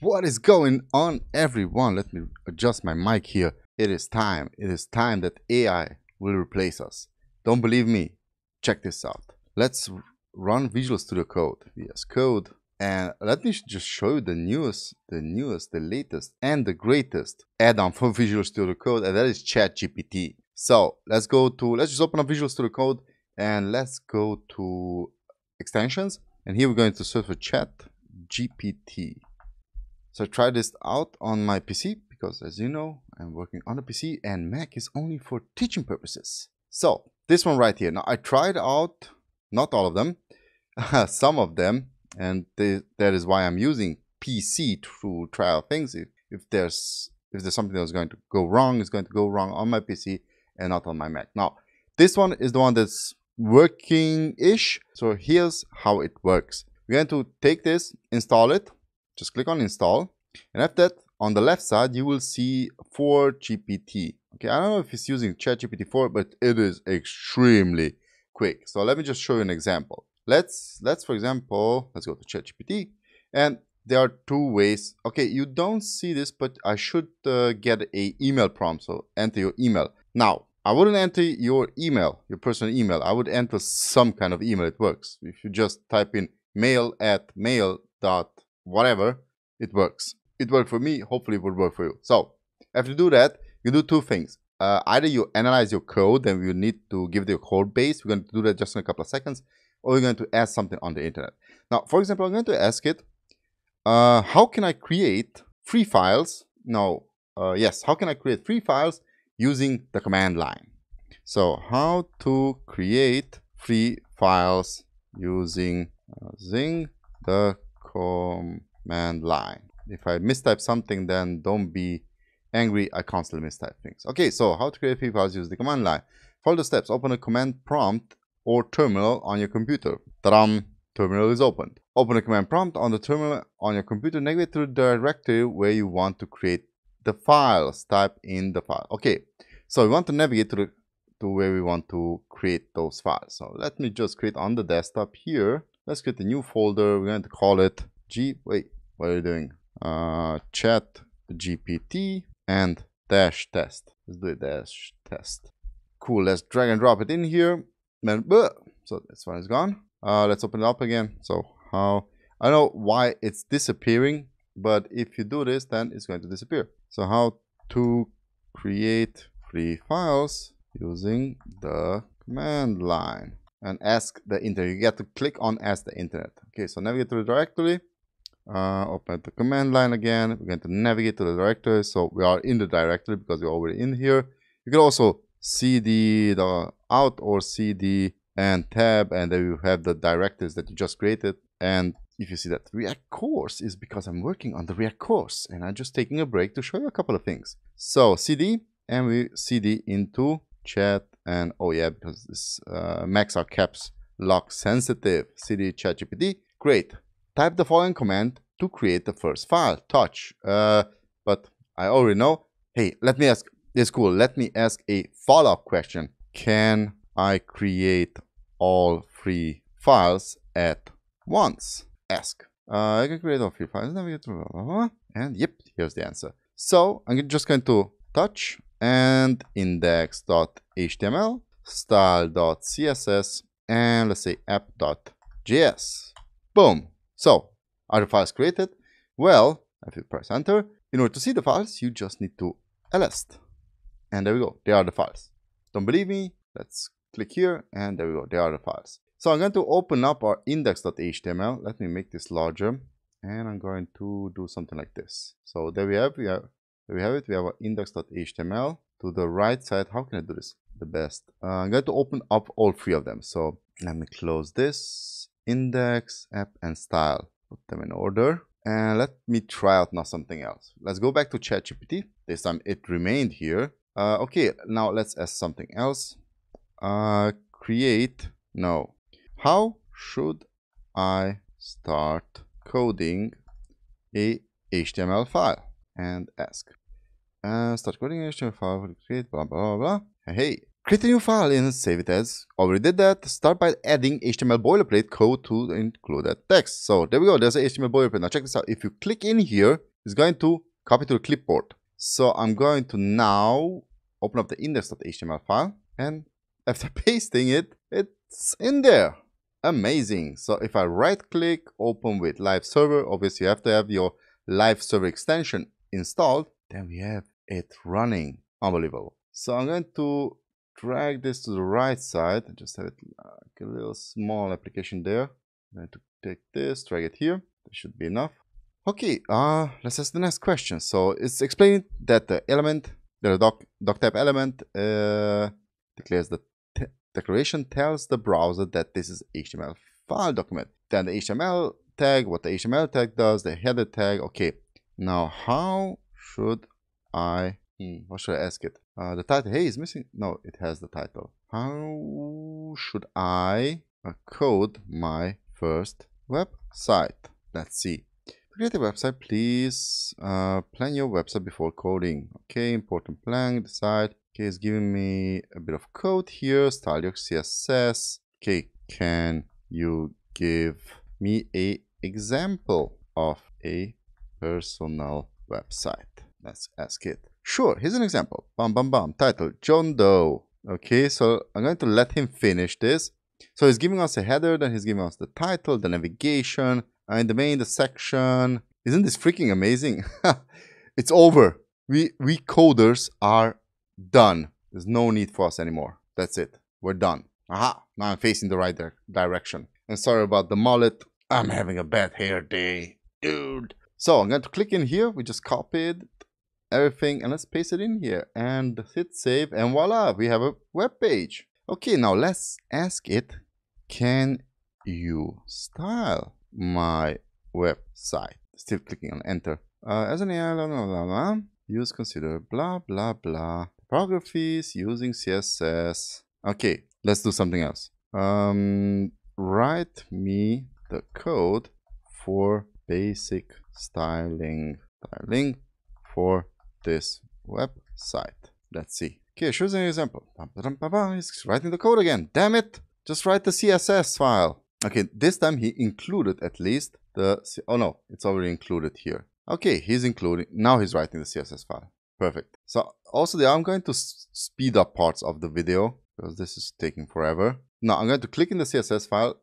What is going on, everyone? Let me adjust my mic here. It is time that AI will replace us. Don't believe me? Check this out. Let's run Visual Studio Code, VS Code, and let me just show you the latest and the greatest add-on for Visual Studio Code, and that is ChatGPT. So let's just open up Visual Studio Code and let's go to extensions, and here we're going to search for ChatGPT. So I tried this out on my PC because, as you know, I'm working on a PC and Mac is only for teaching purposes. So this one right here. Now I tried out not all of them, some of them, and that is why I'm using PC to try out things. If there's something that's going to go wrong, it's going to go wrong on my PC and not on my Mac. Now this one is the one that's working-ish. So here's how it works. We're going to take this, install it. Just click on install, and after that, on the left side, you will see 4GPT. Okay, I don't know if it's using ChatGPT 4, but it is extremely quick. So let me just show you an example. Let's go to ChatGPT, and there are two ways. Okay, you don't see this, but I should get an email prompt. So enter your email. Now, I wouldn't enter your email, your personal email. I would enter some kind of email. It works if you just type in mail@mail.com. Whatever, it works. It worked for me, hopefully it will work for you. So, after you do that, you do two things. Either you analyze your code, and you need to give the code base. We're going to do that just in a couple of seconds, or we're going to ask something on the internet. Now, for example, I'm going to ask it, how can I create free files? How can I create free files using the command line? So, how to create free files using the command line. If I mistype something, then don't be angry. I constantly mistype things. Okay, so how to create free files using the command line. Follow the steps. Open a command prompt or terminal on your computer. Ta-dam! Terminal is opened. Open a command prompt on the terminal on your computer. Navigate to the directory where you want to create the files. Type in the file. Okay, so we want to navigate to where we want to create those files. So let me just create on the desktop here. Let's create a new folder. We're going to call it ChatGPT and -test. Let's do it, -test. Cool, let's drag and drop it in here. So this one is gone. Let's open it up again. So I don't know why it's disappearing, but if you do this, then it's going to disappear. So how to create free files using the command line. And ask the internet. You get to click on ask the internet. Okay, so navigate to the directory. Open the command line again. We're going to navigate to the directory. So we are in the directory because we're already in here. You can also cd the out or cd and tab, and then you have the directories that you just created. And if you see that React course is because I'm working on the React course, and I'm just taking a break to show you a couple of things. So cd, and we cd into chat. And oh yeah, because this Macs are caps lock sensitive. CD ChatGPT. Great. Type the following command to create the first file. Touch. But I already know. Hey, let me ask. It's cool. Let me ask a follow-up question. Can I create all free files at once? Ask. I can create all free files. And yep, here's the answer. So I'm just going to touch. And index.html, style.css, and let's say app.js. Boom. So are the files created? Well, if you press enter, in order to see the files, you just need to ls. And there we go. They are the files. Don't believe me? Let's click here. And there we go. They are the files. So I'm going to open up our index.html. Let me make this larger. And I'm going to do something like this. So there we have. There we have it. We have our index.html. To the right side, how can I do this the best? I'm going to open up all three of them. So let me close this. Index, app, and style. Put them in order. And let me try out now something else. Let's go back to ChatGPT. This time it remained here. Okay, now let's ask something else. How should I start coding a HTML file? And ask. Start coding HTML file, create, blah, blah, blah, blah. Hey, Create a new file and save it as. Already did that. Start by adding HTML boilerplate code to include that text. So there we go. There's a HTML boilerplate. Now check this out. If you click in here, it's going to copy to the clipboard. So I'm going to now open up the index.html file, and after pasting it, it's in there. Amazing. So if I right click, open with live server, obviously you have to have your live server extension installed. Then we have it running. Unbelievable. So I'm going to drag this to the right side and just have it like a little small application there. I'm going to take this, drag it here. That should be enough. Okay, let's ask the next question. So it's explaining that the element, the doc type element declares the declaration tells the browser that this is HTML file document. Then the HTML tag, what the HTML tag does, the header tag. Okay, now how should I, what should I ask it? The title, hey, is missing. No, it has the title. How should I code my first website? Let's see. To create a website, please plan your website before coding. Okay, important plan, decide. Okay, it's giving me a bit of code here. Style your CSS. Okay, can you give me an example of a personal website? Let's ask it. Sure, here's an example. Bam, bam, bam. Title, John Doe. Okay, so I'm going to let him finish this. So he's giving us a header, then he's giving us the title, the navigation, and the main, the section. Isn't this freaking amazing? It's over. We coders are done. There's no need for us anymore. That's it. We're done. Aha, now I'm facing the right direction. And sorry about the mullet. I'm having a bad hair day, dude. So I'm going to click in here. We just copied everything and let's paste it in here and hit save, and voila, we have a web page. Okay, now let's ask it, can you style my website? Still clicking on enter. As an AI, blah, blah, blah, blah. Use consider blah blah blah typographies using CSS. Okay, let's do something else. Write me the code for basic styling for this website. Let's see. Okay, here's an example. He's writing the code again. Damn it! Just write the CSS file. Okay, this time he included at least the... Oh no, it's already included here. Okay, he's including... Now he's writing the CSS file. Perfect. So, also there, I'm going to speed up parts of the video because this is taking forever. Now, I'm going to click in the CSS file,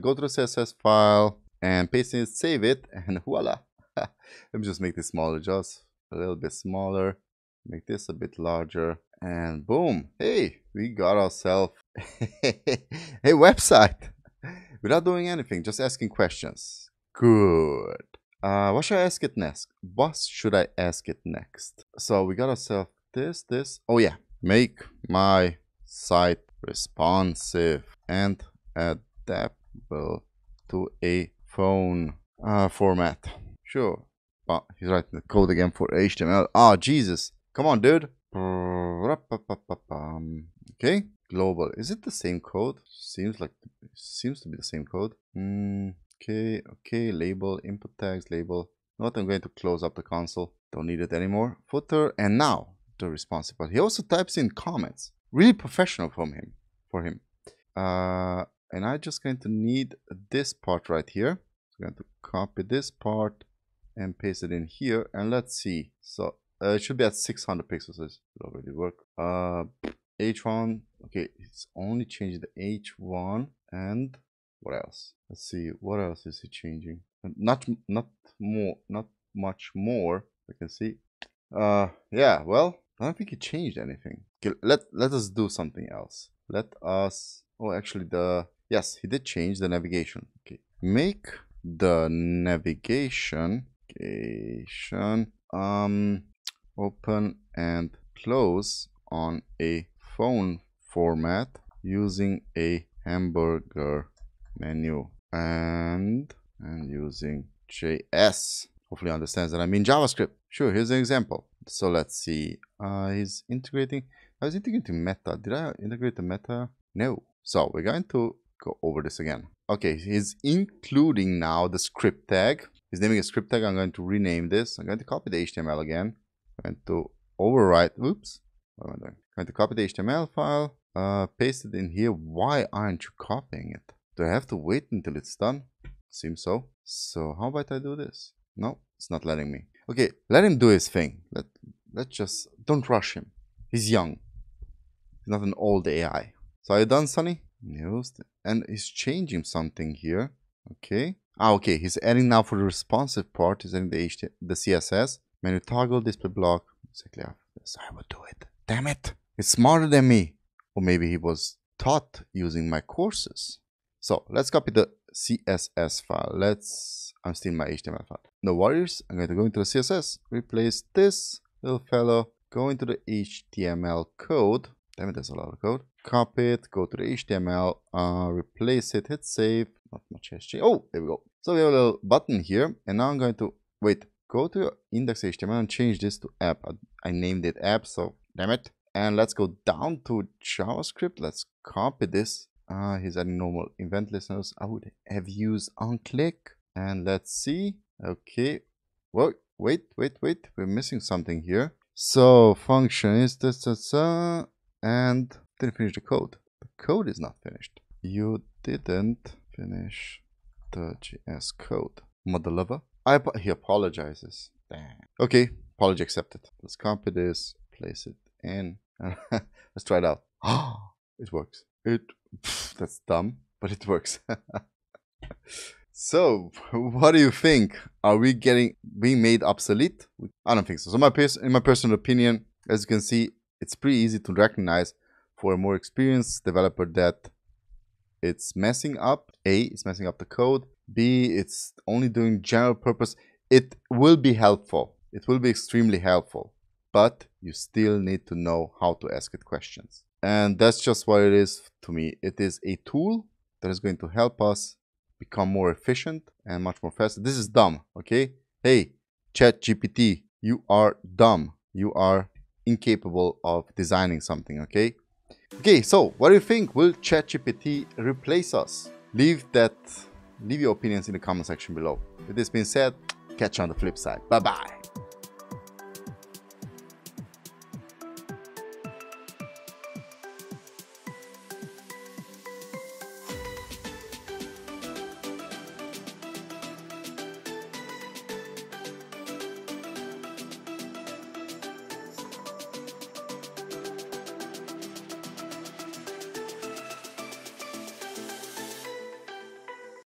go to the CSS file and paste it, save it, and voila. Let me just make this smaller, just a little bit smaller. Make this a bit larger. And boom. Hey, we got ourselves a website. Without doing anything, just asking questions. Good. What should I ask it next? What should I ask it next? So we got ourselves this. Oh yeah. Make my site responsive and adaptable to a phone format. Sure. Oh, he's writing the code again for HTML. Oh, Jesus. Come on, dude. Okay. Global. Is it the same code? Seems to be the same code. Okay. Okay. Label. Input tags. Label. You know what? I'm going to close up the console. Don't need it anymore. Footer. And now the responsive. But he also types in comments. Really professional from him. For him. And I'm just going to need this part right here. So I'm going to copy this part and paste it in here, and let's see. So it should be at 600 pixels. It already work. H1. Okay, it's only changing the H1. And what else? Let's see. What else is it changing? Not much more. I can see. Yeah. Well, I don't think it changed anything. Okay, let us do something else. Let us. Oh, actually, yes, he did change the navigation. Okay, make the navigation. Open and close on a phone format using a hamburger menu and using JS. Hopefully understands that I mean JavaScript. Sure, here's an example. So let's see. He's integrating. I was integrating meta. Did I integrate the meta? No. So we're going to go over this again. Okay, he's including now the script tag. He's naming a script tag. I'm going to rename this. I'm going to copy the HTML again. I'm going to overwrite. Oops. What am I doing? I'm I had to copy the HTML file, paste it in here. Why aren't you copying it? Do I have to wait until it's done? Seems so. So how about I do this? No, it's not letting me. Okay, let him do his thing. Let's just, don't rush him. He's young. He's not an old AI. So are you done, Sonny? And he's changing something here. Okay. Ah, okay. He's adding now for the responsive part. He's adding the CSS. Menu toggle, display block. Exactly. So I will do it. Damn it. He's smarter than me. Or maybe he was taught using my courses. So let's copy the CSS file. I'm still in my HTML file. No worries. I'm going to go into the CSS. Replace this little fellow. Go into the HTML code. Damn it, there's a lot of code. Copy it, go to the HTML, replace it, hit save. Not much has changed. Oh, there we go. So we have a little button here, and now I'm going to go to your index.html and change this to app. I named it app, so damn it. And let's go down to JavaScript. Let's copy this. Here's adding normal event listeners. I would have used on click, and let's see. Okay. Well, wait. We're missing something here. So function is this, and didn't finish the code. The code is not finished. You didn't finish the JS code. Mother lover. He apologizes. Damn. Okay, apology accepted. Let's copy this, place it in. Let's try it out. It works. That's dumb, but it works. So, what do you think? Are we being made obsolete? I don't think so. So, in my personal opinion, as you can see, it's pretty easy to recognize for a more experienced developer that it's messing up. A, it's messing up the code. B, it's only doing general purpose. It will be helpful. It will be extremely helpful, but you still need to know how to ask it questions. And that's just what it is to me. It is a tool that is going to help us become more efficient and much more faster. This is dumb, okay? Hey, ChatGPT, you are dumb. You are incapable of designing something, okay? Okay, so what do you think? Will ChatGPT replace us? Leave your opinions in the comment section below. With this being said, catch you on the flip side. Bye-bye.